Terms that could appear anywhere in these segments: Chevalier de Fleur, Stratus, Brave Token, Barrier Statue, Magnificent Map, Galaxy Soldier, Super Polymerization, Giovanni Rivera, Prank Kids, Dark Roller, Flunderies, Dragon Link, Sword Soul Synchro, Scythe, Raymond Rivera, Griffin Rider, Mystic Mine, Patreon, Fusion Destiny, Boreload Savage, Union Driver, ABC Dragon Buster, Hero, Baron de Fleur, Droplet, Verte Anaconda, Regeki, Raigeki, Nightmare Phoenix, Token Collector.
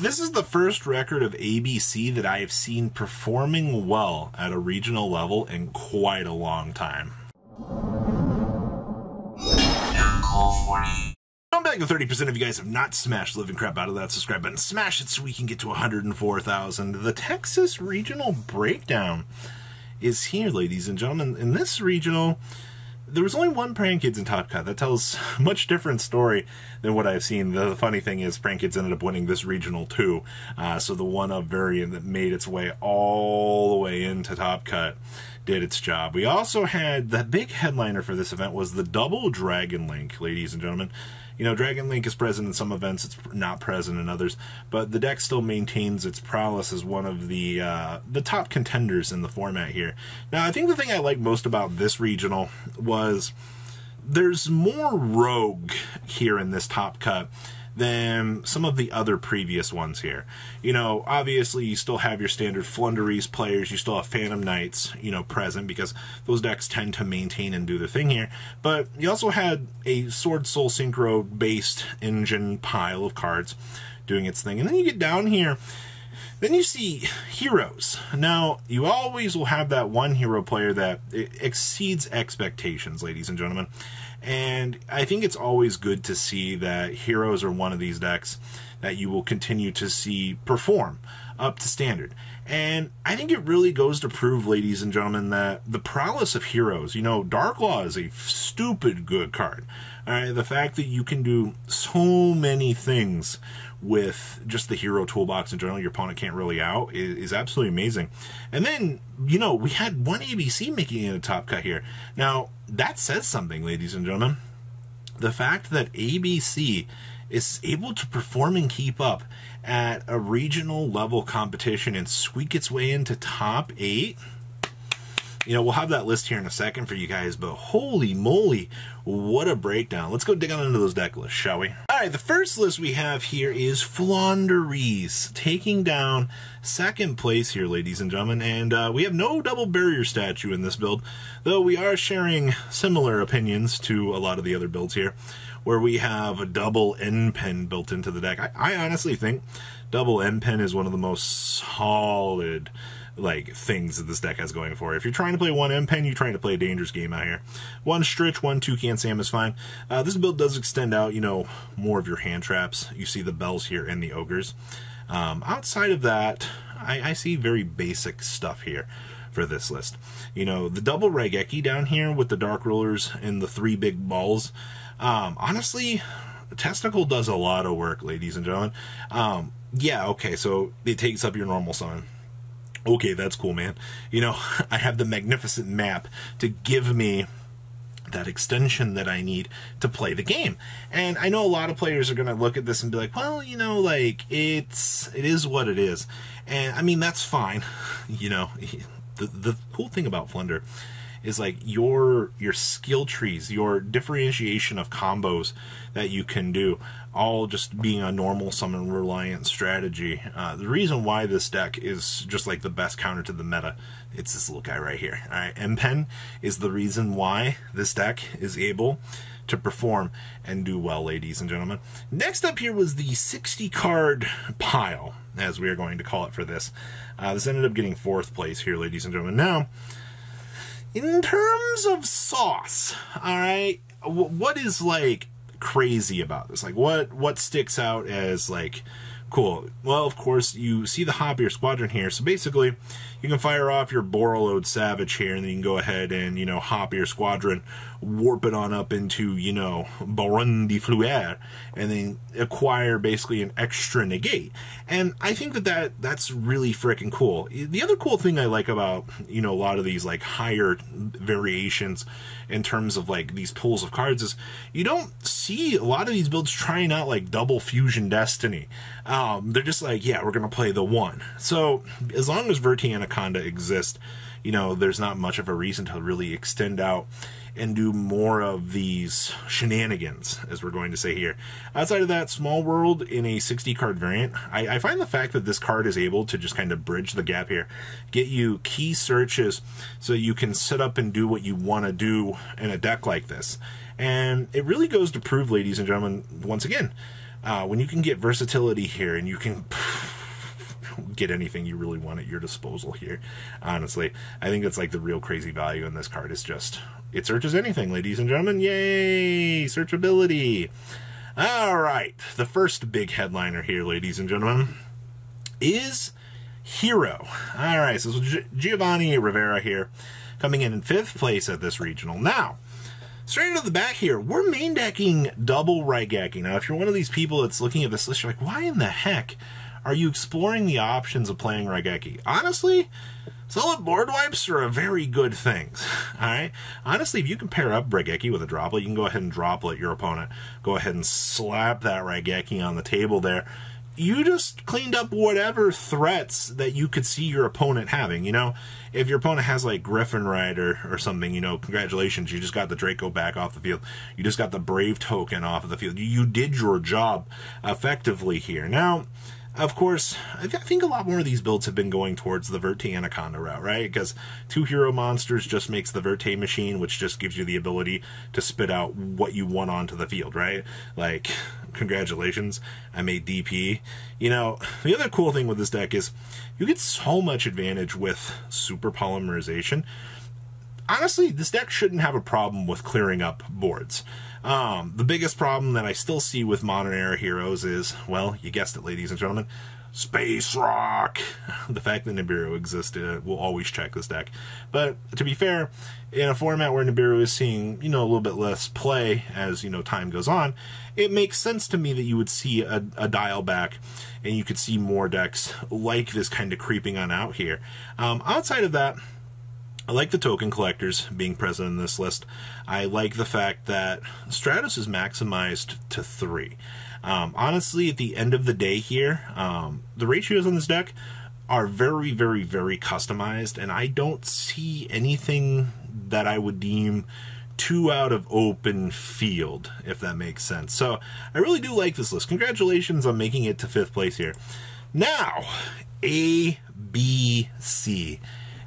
This is the first record of ABC that I have seen performing well at a regional level in quite a long time. I'm betting 30% of you guys have not smashed the living crap out of that subscribe button. Smash it so we can get to 104,000. The Texas Regional Breakdown is here, ladies and gentlemen. In this regional, there was only one Prank Kids in Top Cut. That tells a much different story than what I've seen. The funny thing is Prank Kids ended up winning this regional too. So the one-up variant that made its way all the way into Top Cut did its job. We also had the big headliner for this event was the double Dragon Link, ladies and gentlemen. You know, Dragon Link is present in some events, it's not present in others, but the deck still maintains its prowess as one of the top contenders in the format here. Now, I think the thing I like most about this regional was there's more rogue here in this Top Cut than some of the other previous ones here. You know, obviously you still have your standard Flunderies players, you still have Phantom Knights, you know, present because those decks tend to maintain and do their thing here. But you also had a Sword Soul Synchro based engine pile of cards doing its thing. And then you get down here, then you see heroes. Now, you always will have that one hero player that exceeds expectations, ladies and gentlemen. And I think it's always good to see that heroes are one of these decks that you will continue to see perform up to standard. And I think it really goes to prove, ladies and gentlemen, that the prowess of heroes, you know, Darklaw is a stupid good card. All right, the fact that you can do so many things with just the hero toolbox in general, your opponent can't really out, is absolutely amazing. And then, you know, we had one ABC making it a Top Cut here. Now, that says something, ladies and gentlemen. The fact that ABC is able to perform and keep up at a regional level competition and squeak its way into top 8. You know, we'll have that list here in a second for you guys, but holy moly, what a breakdown. Let's go dig on into those deck lists, shall we? All right, the first list we have here is Flunderies, taking down second place here, ladies and gentlemen. And we have no double Barrier Statue in this build, though we are sharing similar opinions to a lot of the other builds here, where we have a double M-Pen built into the deck. I honestly think double M-Pen is one of the most solid like things that this deck has going for. If you're trying to play one M-Pen, you're trying to play a dangerous game out here. One Stritch, one Toucan Sam is fine. This build does extend out, you know, more of your hand traps. You see the Bells here and the Ogres. Outside of that, I see very basic stuff here for this list. You know, the double Raigeki down here with the Dark Rollers and the 3 big balls. Honestly, Testicle does a lot of work, ladies and gentlemen. Yeah, okay, so it takes up your normal summon. Okay, that's cool, man. You know, I have the Magnificent Map to give me that extension that I need to play the game. And I know a lot of players are going to look at this and be like, well, you know, like, it is what it is. And, I mean, that's fine. You know, the cool thing about Flunder is, like, your skill trees, your differentiation of combos that you can do, all just being a normal summon reliant strategy. The reason why this deck is just like the best counter to the meta, it's this little guy right here. All right, M-Pen is the reason why this deck is able to perform and do well, ladies and gentlemen. Next up here was the 60 card pile, as we are going to call it for this. This ended up getting 4th place here, ladies and gentlemen. Now, in terms of sauce, all right, what is like crazy about this? Like what sticks out as like cool? Well, of course you see the Hop Ear Squadron here. So basically you can fire off your Boreload Savage here and then you can go ahead and, you know, Hop Ear Squadron, warp it on up into, you know, Baron de Fleur and then acquire basically an extra negate. And I think that, that's really freaking cool. The other cool thing I like about, you know, a lot of these like higher variations in terms of like these pulls of cards is you don't see a lot of these builds trying out like double Fusion Destiny. They're just like, yeah, we're going to play the one. So as long as Verte Anaconda exists, you know, there's not much of a reason to really extend out and do more of these shenanigans, as we're going to say here. Outside of that, Small World in a 60 card variant, I find the fact that this card is able to just kind of bridge the gap here, get you key searches so you can set up and do what you want to do in a deck like this. And it really goes to prove, ladies and gentlemen, once again, when you can get versatility here and you can get anything you really want at your disposal here. Honestly, I think that's like the real crazy value in this card, is just it searches anything, ladies and gentlemen. Yay, searchability. All right, the first big headliner here, ladies and gentlemen, is Hero. All right, so Giovanni Rivera here, coming in fifth place at this regional. Now, straight into the back here, we're main decking double Raigeki. Now, if you're one of these people that's looking at this list, you're like, why in the heck are you exploring the options of playing Raigeki? Honestly, solid board wipes are a very good thing. All right. Honestly, if you can pair up Regeki with a Droplet, you can go ahead and Droplet your opponent. Go ahead and slap that Regeki on the table there. You just cleaned up whatever threats that you could see your opponent having. You know, if your opponent has like Griffin Rider or something, you know, congratulations, you just got the Draco back off the field. You just got the Brave Token off of the field. You did your job effectively here. Now, of course, I think a lot more of these builds have been going towards the Verte Anaconda route, right? Because two hero monsters just makes the Verte machine, which just gives you the ability to spit out what you want onto the field, right? Like, congratulations, I made DP. You know, the other cool thing with this deck is you get so much advantage with Super Polymerization. Honestly, this deck shouldn't have a problem with clearing up boards. The biggest problem that I still see with modern era heroes is, well, you guessed it, ladies and gentlemen, Space Rock. The fact that Nibiru existed will always check this deck. But to be fair, in a format where Nibiru is seeing, you know, a little bit less play as, you know, time goes on, it makes sense to me that you would see a dial back, and you could see more decks like this kind of creeping on out here. Outside of that, I like the token collectors being present in this list. I like the fact that Stratus is maximized to 3. Honestly, at the end of the day here, the ratios on this deck are very, very, very customized, and I don't see anything that I would deem too out of open field, if that makes sense. So I really do like this list. Congratulations on making it to 5th place here. Now, ABC.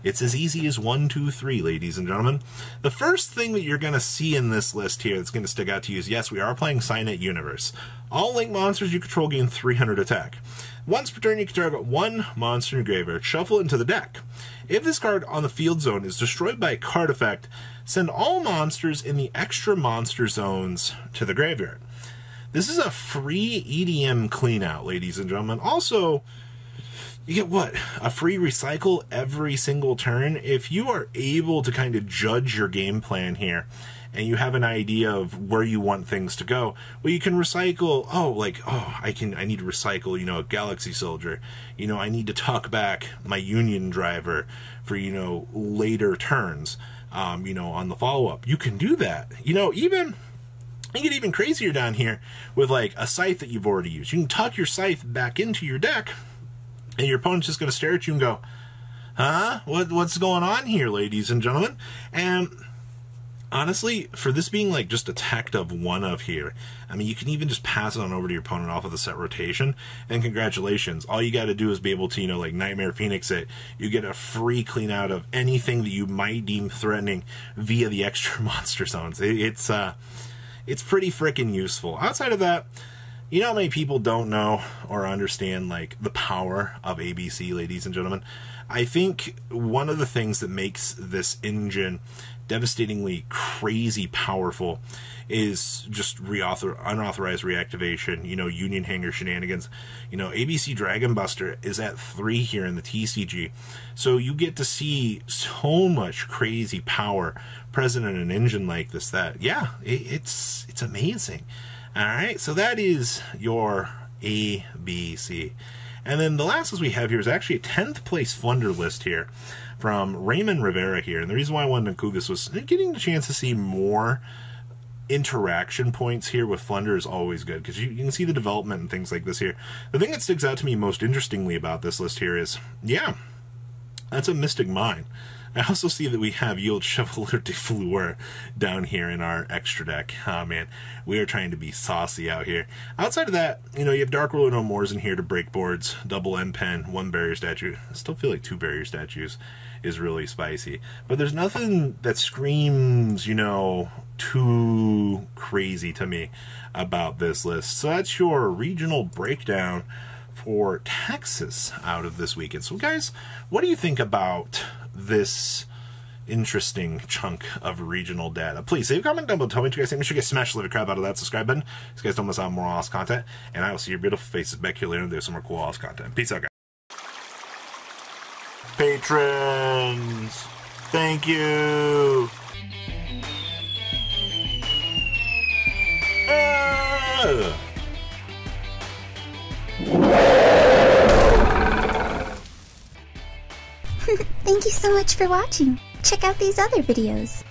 It's as easy as 1, 2, 3, ladies and gentlemen. The first thing that you're going to see in this list here that's going to stick out to you is, yes, we are playing Cynet Universe. All Link monsters you control gain 300 attack. Once per turn, you can target one monster in your graveyard. Shuffle it into the deck. If this card on the field zone is destroyed by a card effect, send all monsters in the extra monster zones to the graveyard. This is a free EDM cleanout, ladies and gentlemen. Also, you get what? A free recycle every single turn. If you are able to kind of judge your game plan here, and you have an idea of where you want things to go, well, you can recycle. Oh, like, oh, I need to recycle, you know, a Galaxy Soldier. You know, I need to tuck back my Union Driver for, you know, later turns, you know, on the follow-up. You can do that. You know, even, you get even crazier down here with like a Scythe that you've already used. You can tuck your Scythe back into your deck, and your opponent's just going to stare at you and go, huh? What's going on here, ladies and gentlemen? And honestly, for this being like just a tact of 1 of here, I mean, you can even just pass it on over to your opponent off of the set rotation, and congratulations. All you got to do is be able to, you know, like Nightmare Phoenix it. You get a free clean out of anything that you might deem threatening via the extra monster zones. It's pretty freaking useful. Outside of that, you know how many people don't know or understand like the power of ABC, ladies and gentlemen? I think one of the things that makes this engine devastatingly crazy powerful is just unauthorized reactivation, you know, Union Hanger shenanigans. You know, ABC Dragon Buster is at 3 here in the TCG, so you get to see so much crazy power present in an engine like this that, yeah, it's amazing. All right, so that is your ABC. And then the last list we have here is actually a 10th place Flunder list here from Raymond Rivera here. And the reason why I wanted to include this was getting the chance to see more interaction points here with Flunder is always good, because you can see the development and things like this here. The thing that sticks out to me most interestingly about this list here is, yeah, that's a Mystic Mine. I also see that we have Yield Chevalier de Fleur down here in our extra deck. Oh man, we are trying to be saucy out here. Outside of that, you know, you have Dark Roller No More's in here to break boards, double M-Pen, 1 Barrier Statue. I still feel like 2 Barrier Statues is really spicy. But there's nothing that screams, you know, too crazy to me about this list. So that's your regional breakdown for taxes out of this weekend. So guys, what do you think about this interesting chunk of regional data? Please leave a comment down below, tell me what you guys think. Make sure you guys smash the living crap out of that subscribe button. You guys don't miss out on more awesome content, and I will see your beautiful faces back here later. There's some more cool awesome content. Peace out, guys. Patrons, thank you. Thank you so much for watching. Check out these other videos.